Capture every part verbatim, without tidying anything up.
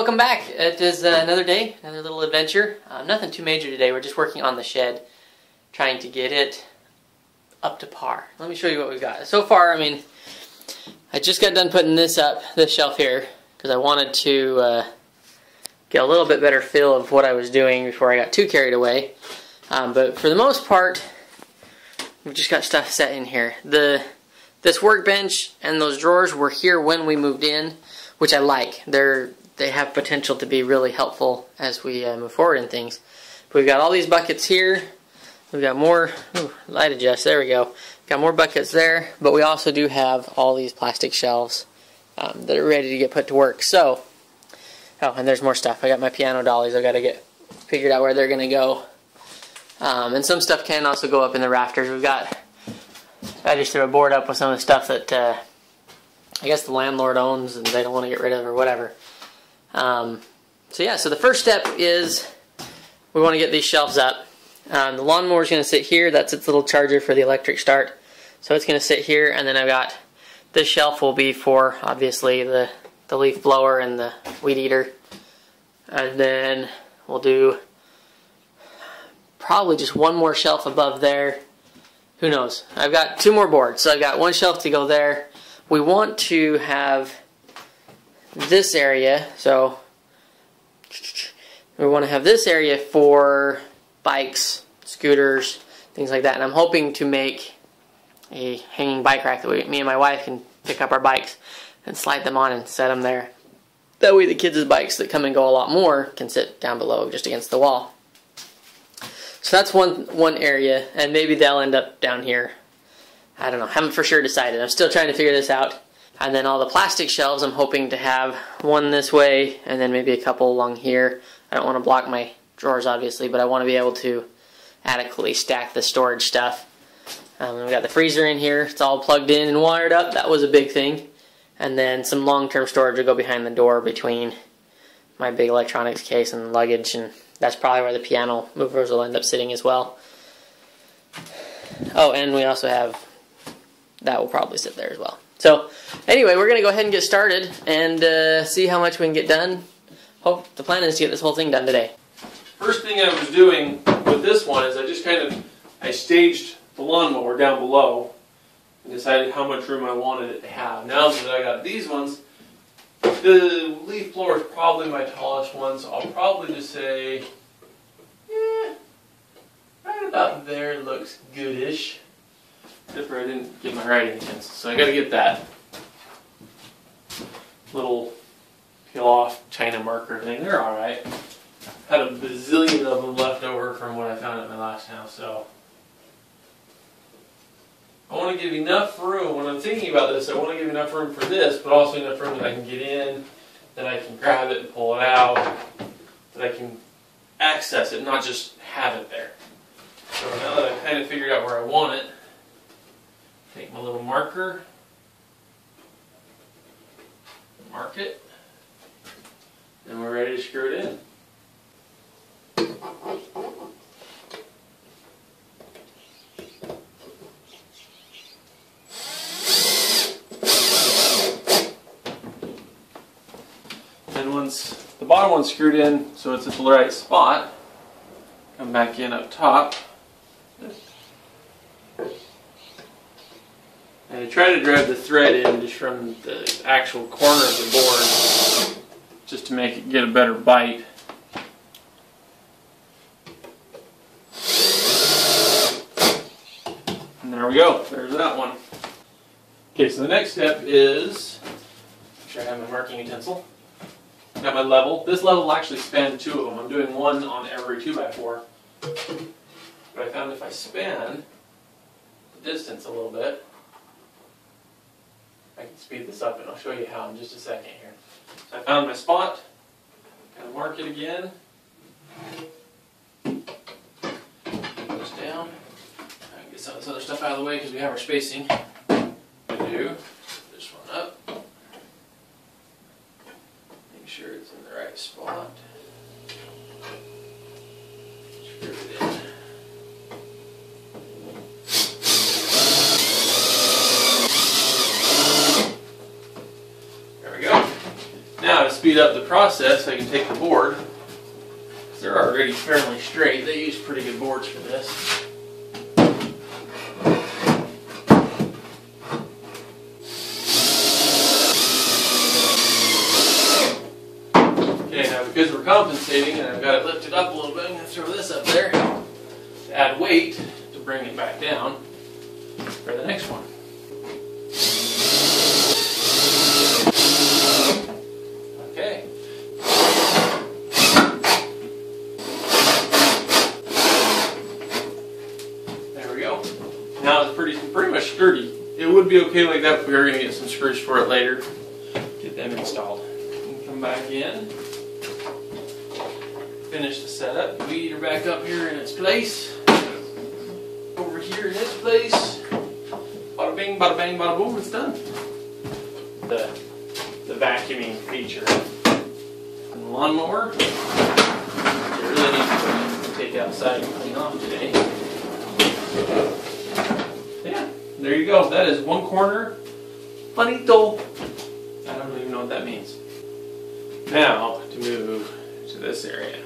welcome back. It is uh, another day, another little adventure. Uh, nothing too major today. We're just working on the shed, trying to get it up to par. Let me show you what we've got. So far, I mean, I just got done putting this up, this shelf here, because I wanted to uh, get a little bit better feel of what I was doing before I got too carried away. Um, but for the most part, we've just got stuff set in here. The This workbench and those drawers were here when we moved in, which I like. They're They have potential to be really helpful as we uh, move forward in things. But we've got all these buckets here. We've got more ooh, light adjust. There we go. We've got more buckets there. But we also do have all these plastic shelves um, that are ready to get put to work. So, oh, and there's more stuff. I got my piano dollies. I've got to get figured out where they're going to go. Um, and some stuff can also go up in the rafters. We've got. I just threw a board up with some of the stuff that uh, I guess the landlord owns and they don't want to get rid of or whatever. Um, so yeah, so the first step is we want to get these shelves up. Um, the lawnmower is going to sit here. That's its little charger for the electric start. So it's going to sit here, and then I've got this shelf will be for obviously the, the leaf blower and the weed eater. And then we'll do probably just one more shelf above there. Who knows? I've got two more boards, so I've got one shelf to go there. We want to have this area, so we want to have this area for bikes, scooters, things like that. And I'm hoping to make a hanging bike rack that we, me and my wife can pick up our bikes and slide them on and set them there. That way the kids' bikes that come and go a lot more can sit down below just against the wall. So that's one one area, and maybe they'll end up down here. I don't know. I haven't for sure decided. I'm still trying to figure this out. And then all the plastic shelves, I'm hoping to have one this way and then maybe a couple along here. I don't want to block my drawers, obviously, but I want to be able to adequately stack the storage stuff. Um, we got the freezer in here. It's all plugged in and wired up. That was a big thing. And then some long-term storage will go behind the door between my big electronics case and luggage, and that's probably where the piano movers will end up sitting as well. Oh, and we also have, that will probably sit there as well. So, anyway, we're going to go ahead and get started and uh, see how much we can get done. Hope the plan is to get this whole thing done today. First thing I was doing with this one is I just kind of, I staged the lawnmower down below and decided how much room I wanted it to have. Now that I got these ones, the leaf blower is probably my tallest one, so I'll probably just say, yeah, right about there looks goodish. Except for I didn't get my writing pencil, so I gotta get that little peel off China marker thing. They're alright. Had a bazillion of them left over from what I found at my last house, so I want to give enough room. When I'm thinking about this, I want to give enough room for this, but also enough room that I can get in, that I can grab it and pull it out, that I can access it, not just have it there. So now that I've kind of figured out where I want it, take my little marker, mark it, and we're ready to screw it in. And once the bottom one's screwed in so it's at the right spot, come back in up top. I try to drive the thread in just from the actual corner of the board just to make it get a better bite. And there we go. There's that one. Okay, so the next step is, make sure I have my marking utensil. I got my level. This level will actually span two of them. I'm doing one on every two by four. But I found if I span the distance a little bit, I can speed this up, and I'll show you how in just a second here. So I found my spot. Kind of mark it again. Push down. I can get some of this other stuff out of the way because we have our spacing. I do. This one up. Make sure it's in the right spot. Screw it in. speed up the process, I can take the board. They're already fairly straight. They use pretty good boards for this. Okay, now because we're compensating and I've got it lifted up a little bit, I'm going to throw this up there to add weight to bring it back down for the next one. Sturdy. It would be okay like that, but we are going to get some screws for it later. Get them installed. Come back in. Finish the setup. The weed are back up here in its place. Over here in its place. Bada bing, bada bang, bada boom. It's done. The, the vacuuming feature. And the lawnmower. It really needs to take outside and clean off today. There you go. That is one corner. Finito. I don't even know what that means. Now to move to this area.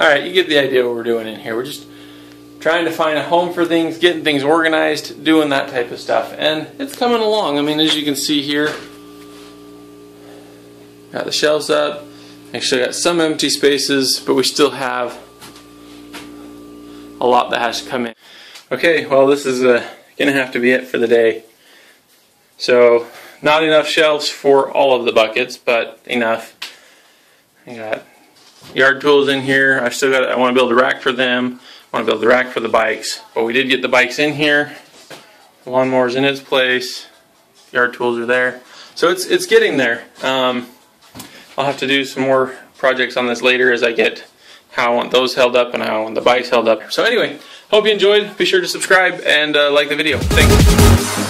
Alright, you get the idea what we're doing in here. We're just trying to find a home for things, getting things organized, doing that type of stuff. And it's coming along. I mean, as you can see here, got the shelves up. Actually got some empty spaces, but we still have a lot that has to come in. Okay, well this is uh, gonna have to be it for the day. So, not enough shelves for all of the buckets, but enough. I got yard tools in here. I still got. I want to build a rack for them. I want to build the rack for the bikes. But we did get the bikes in here. The lawnmower's in its place. Yard tools are there. So it's it's getting there. Um, I'll have to do some more projects on this later as I get how I want those held up and how I want the bikes held up. So anyway, hope you enjoyed. Be sure to subscribe and uh, like the video. Thanks.